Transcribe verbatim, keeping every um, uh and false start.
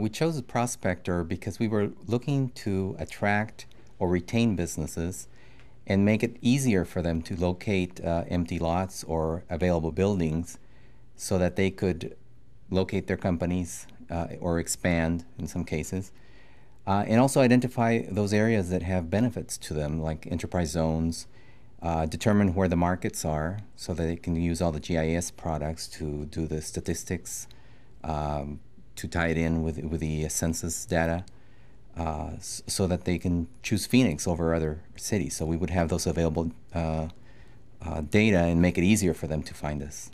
We chose Prospector because we were looking to attract or retain businesses and make it easier for them to locate uh, empty lots or available buildings so that they could locate their companies uh, or expand in some cases, uh, and also identify those areas that have benefits to them, like enterprise zones, uh, determine where the markets are so that they can use all the G I S products to do the statistics, um, to tie it in with, with the census data, uh, so that they can choose Phoenix over other cities. So we would have those available uh, uh, data and make it easier for them to find us.